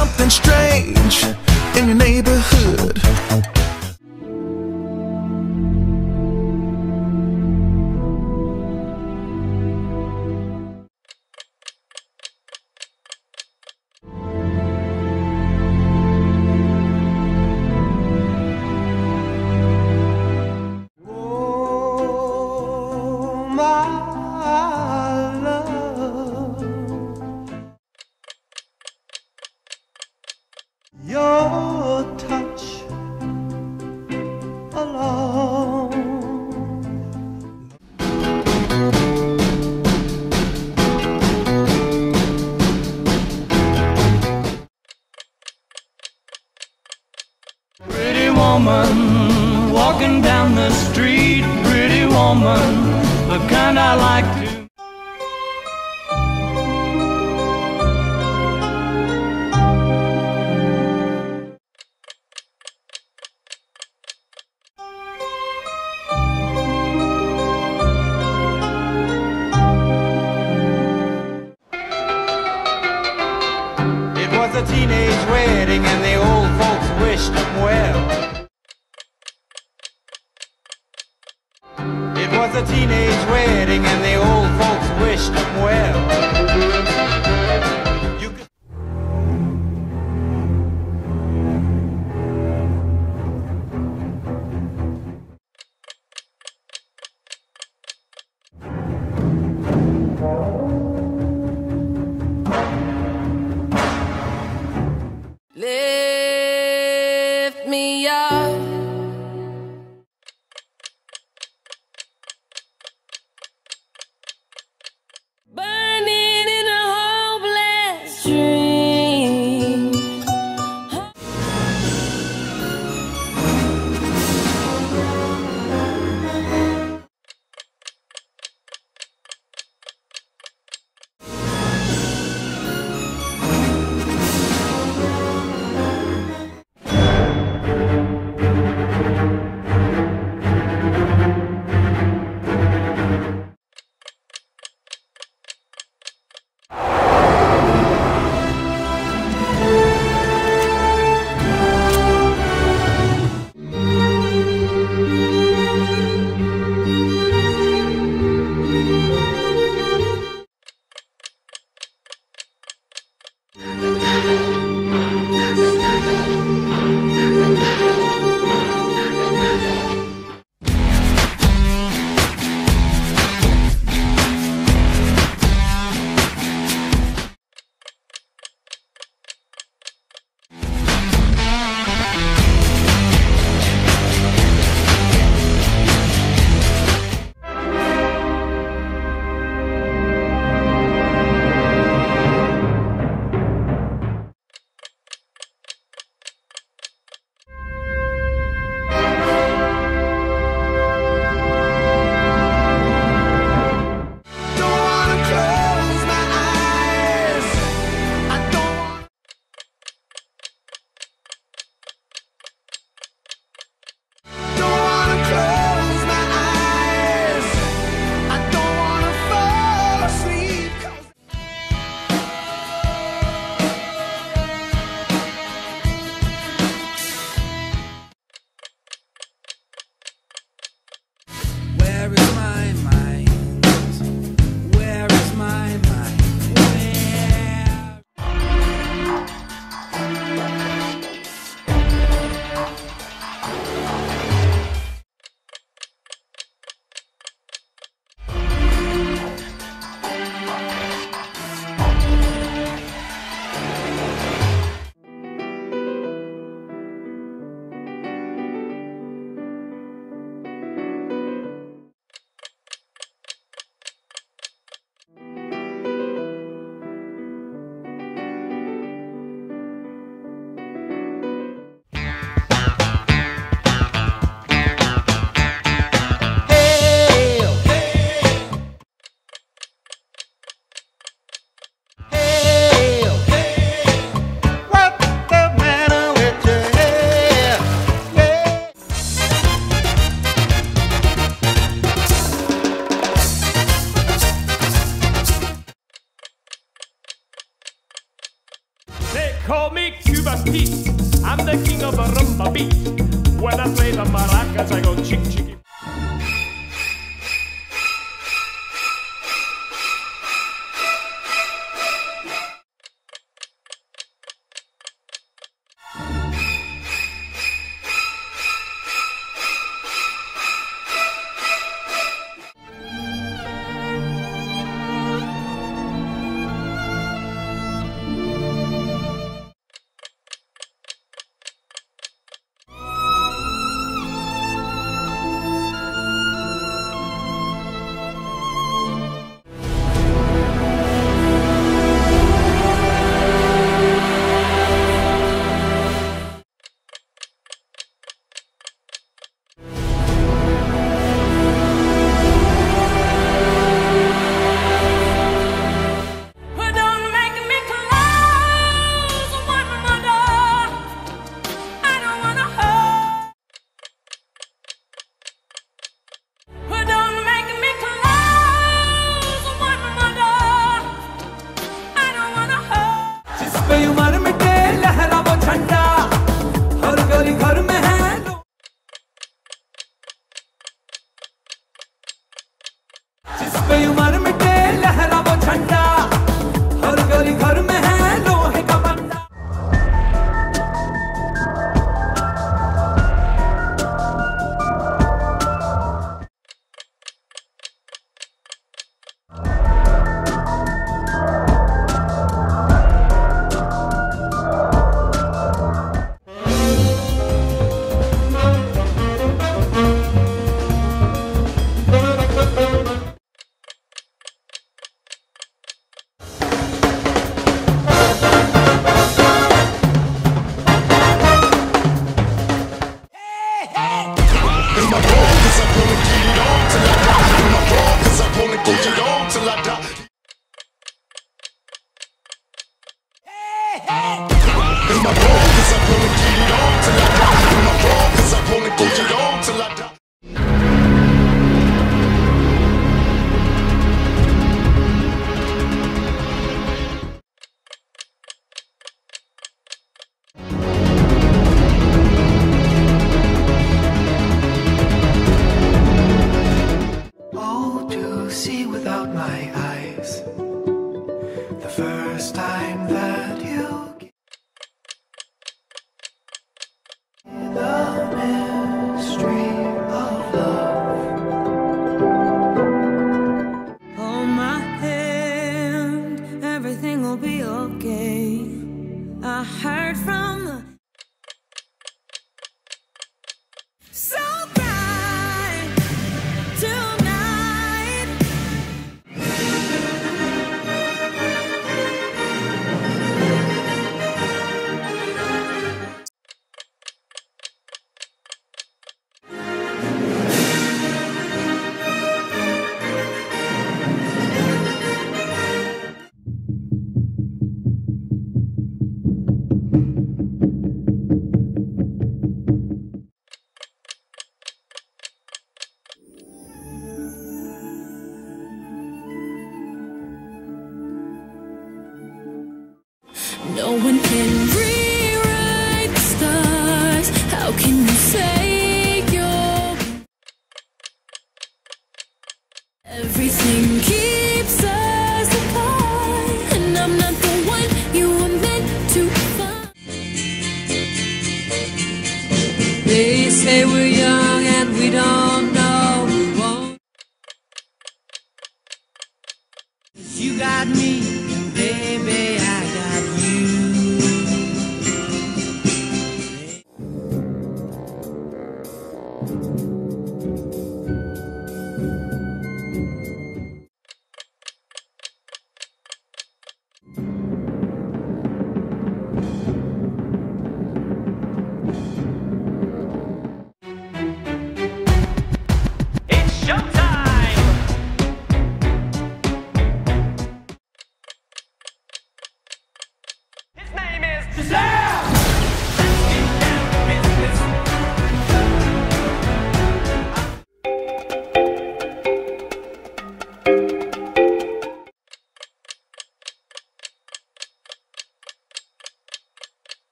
something strange in your neighborhood. Your touch alone. Pretty woman walking down the street, pretty woman, the kind I like to. A teenage wedding and the old folks wished them well. It was a teenage wedding and the old folks wished them well. You could... Lift me up. Burning in a hopeless dream. me Cuba's peace. I'm the king of a rumba beat. When I play the maracas, I go chick chicky. No one can rewrite the stars. How can you say you're everything keeps us apart? And I'm not the one you were meant to find. They say we're young and we don't know we won't. You got me, baby.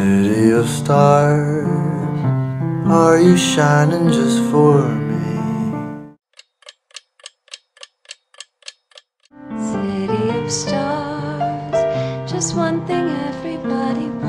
City of stars, are you shining just for me? City of stars, just one thing everybody wants.